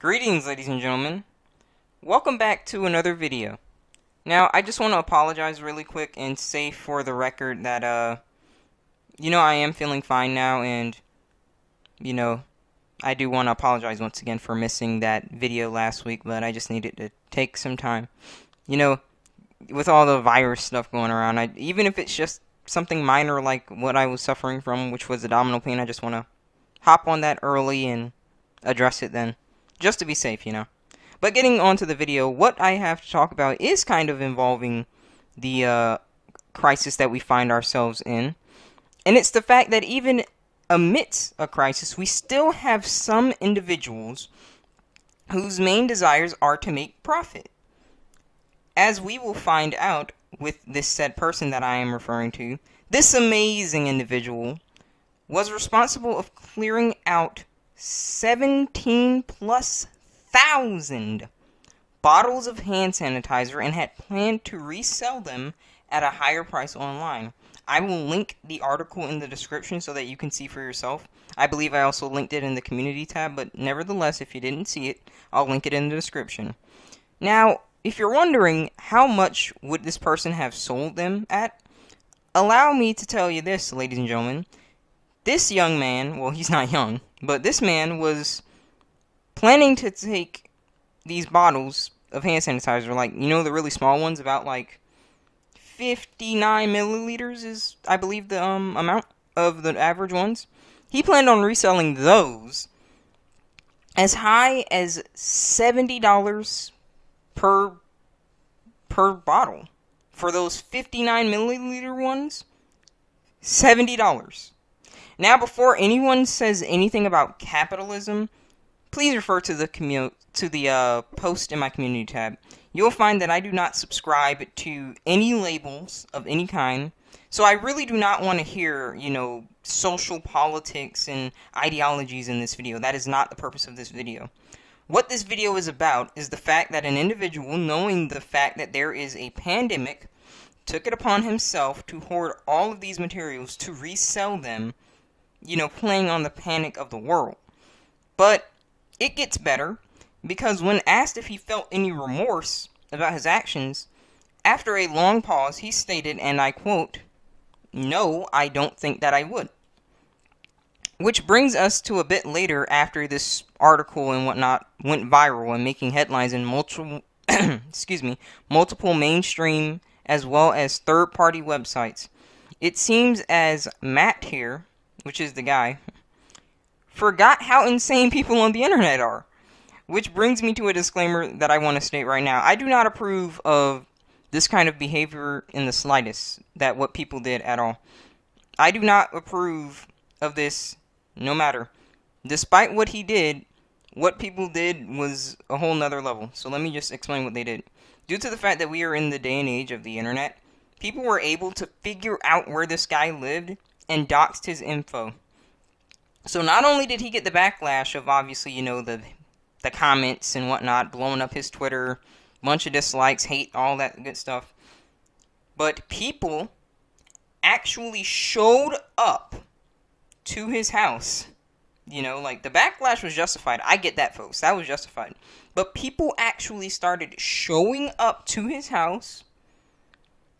Greetings, ladies and gentlemen. Welcome back to another video. Now, I just want to apologize really quick and say for the record that, I am feeling fine now, and, I do want to apologize once again for missing that video last week, but I just needed to take some time. With all the virus stuff going around, even if it's just something minor like what I was suffering from, which was abdominal pain, I just want to hop on that early and address it then. Just to be safe, But getting on to the video, what I have to talk about is kind of involving the crisis that we find ourselves in. And it's the fact that even amidst a crisis, we still have some individuals whose main desires are to make profit. As we will find out with this said person that I am referring to, this amazing individual was responsible of clearing out 17,000+ bottles of hand sanitizer and had planned to resell them at a higher price online. I will link the article in the description so that you can see for yourself. I believe I also linked it in the community tab, but nevertheless, if you didn't see it, I'll link it in the description. Now, if you're wondering how much would this person have sold them at, allow me to tell you this, ladies and gentlemen. This young man, well, he's not young, but this man was planning to take these bottles of hand sanitizer, like, the really small ones, about, 59 milliliters is, I believe, the amount of the average ones. He planned on reselling those as high as $70 per bottle. For those 59 milliliter ones, $70. Now, before anyone says anything about capitalism, please refer to the post in my community tab. You'll find that I do not subscribe to any labels of any kind, so I really do not want to hear, social politics and ideologies in this video. That is not the purpose of this video. What this video is about is the fact that an individual, knowing the fact that there is a pandemic, took it upon himself to hoard all of these materials to resell them, playing on the panic of the world. But it gets better, because when asked if he felt any remorse about his actions, after a long pause, he stated, and I quote, "No, I don't think that I would." Which brings us to a bit later, after this article and whatnot went viral and making headlines in multiple mainstream as well as third-party websites. It seems as Matt here, which is the guy, forgot how insane people on the internet are. Which brings me to a disclaimer that I want to state right now. I do not approve of this kind of behavior in the slightest, that what people did at all. I do not approve of this, no matter. Despite what he did, what people did was a whole nother level. So let me just explain what they did. Due to the fact that we are in the day and age of the internet, people were able to figure out where this guy lived and doxed his info. So not only did he get the backlash of, obviously, the comments and whatnot, blowing up his Twitter, bunch of dislikes, hate, all that good stuff, but people actually showed up to his house. The backlash was justified. I get that, folks. That was justified. But people actually started showing up to his house,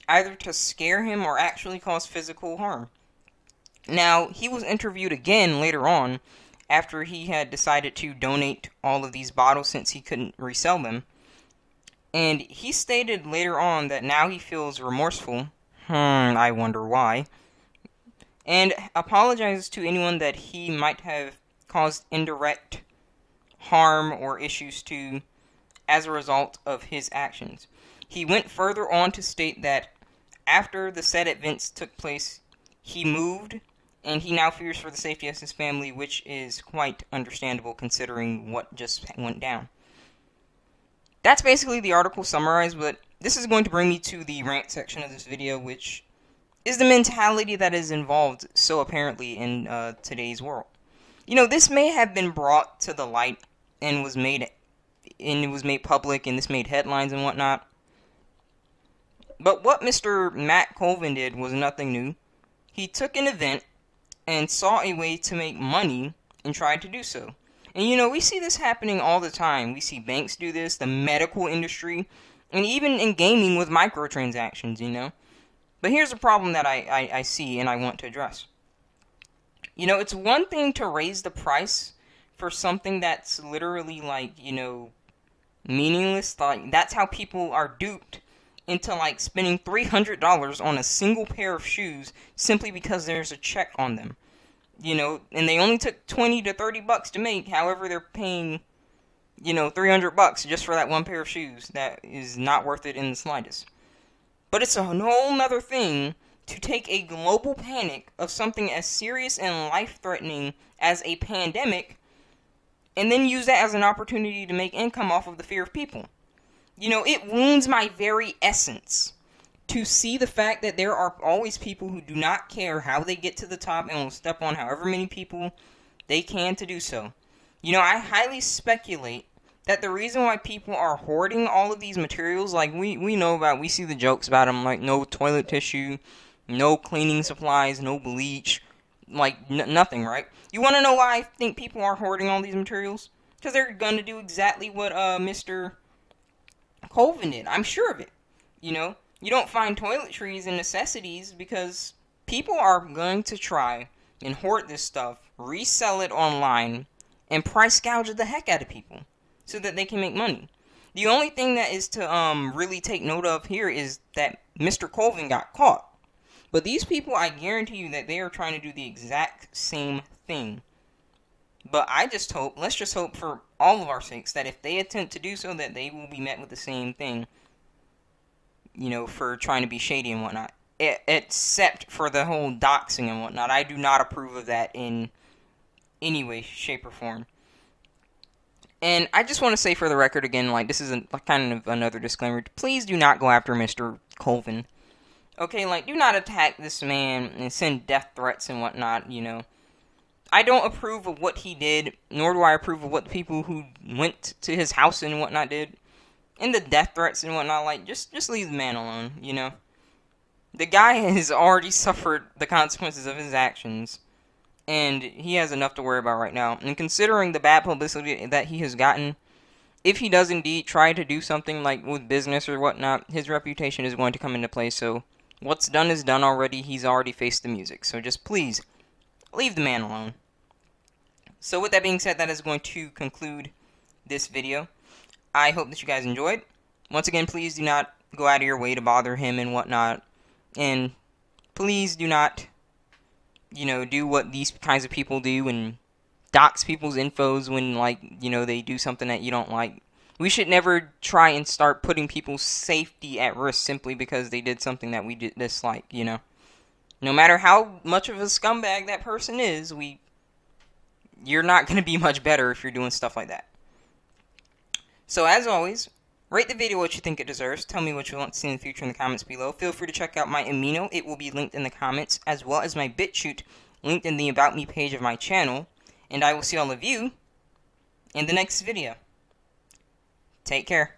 either to scare him or actually cause physical harm. Now, he was interviewed again later on after he had decided to donate all of these bottles since he couldn't resell them. And he stated later on that now he feels remorseful. I wonder why. And apologizes to anyone that he might have caused indirect harm or issues to as a result of his actions. He went further on to state that after the said events took place, he moved, and he now fears for the safety of his family, which is quite understandable considering what just went down. That's basically the article summarized, but this is going to bring me to the rant section of this video, which is the mentality that is involved so apparently in today's world. This may have been brought to the light and was made public, and this made headlines and whatnot. But what Mr. Matt Colvin did was nothing new. He took an event and saw a way to make money and tried to do so. And you know, we see this happening all the time. We see banks do this, the medical industry, and even in gaming with microtransactions, you know. But here's a problem that I see and I want to address. You know, it's one thing to raise the price for something that's literally, like, you know, meaningless. Like, that's how people are duped into, like, spending $300 on a single pair of shoes simply because there's a check on them. You know, and they only took 20 to 30 bucks to make, however they're paying, you know, 300 bucks just for that one pair of shoes that is not worth it in the slightest. But it's a whole nother thing to take a global panic of something as serious and life-threatening as a pandemic and then use that as an opportunity to make income off of the fear of people. You know, it wounds my very essence to see the fact that there are always people who do not care how they get to the top and will step on however many people they can to do so. You know, I highly speculate that the reason why people are hoarding all of these materials, like we know about, we see the jokes about them, like no toilet tissue, no cleaning supplies, no bleach, like nothing, right? You want to know why I think people are hoarding all these materials? Because they're going to do exactly what Mr. Colvin did. I'm sure of it, you know? You don't find toiletries and necessities because people are going to try and hoard this stuff, resell it online, and price gouge the heck out of people so that they can make money. The only thing that is to really take note of here is that Mr. Colvin got caught. But these people, I guarantee you that they are trying to do the exact same thing. But I just hope, let's just hope for all of our sakes, that if they attempt to do so, that they will be met with the same thing. You know, for trying to be shady and whatnot. Except for the whole doxing and whatnot. I do not approve of that in any way, shape, or form. And I just want to say for the record again, like, this is kind of another disclaimer. Please do not go after Mr. Colvin. Okay, like, do not attack this man and send death threats and whatnot, you know. I don't approve of what he did, nor do I approve of what the people who went to his house and whatnot did. And the death threats and whatnot, like, just leave the man alone, you know. The guy has already suffered the consequences of his actions, and he has enough to worry about right now. And considering the bad publicity that he has gotten, if he does indeed try to do something, like, with business or whatnot, his reputation is going to come into play, so what's done is done already. He's already faced the music, so just please, leave the man alone. So with that being said, that is going to conclude this video. I hope that you guys enjoyed. Once again, please do not go out of your way to bother him and whatnot. And please do not, you know, do what these kinds of people do and dox people's infos when, like, you know, they do something that you don't like. We should never try and start putting people's safety at risk simply because they did something that we dislike, you know. No matter how much of a scumbag that person is, you're not going to be much better if you're doing stuff like that. So as always, rate the video what you think it deserves. Tell me what you want to see in the future in the comments below. Feel free to check out my Amino. It will be linked in the comments, as well as my BitChute linked in the About Me page of my channel. And I will see all of you in the next video. Take care.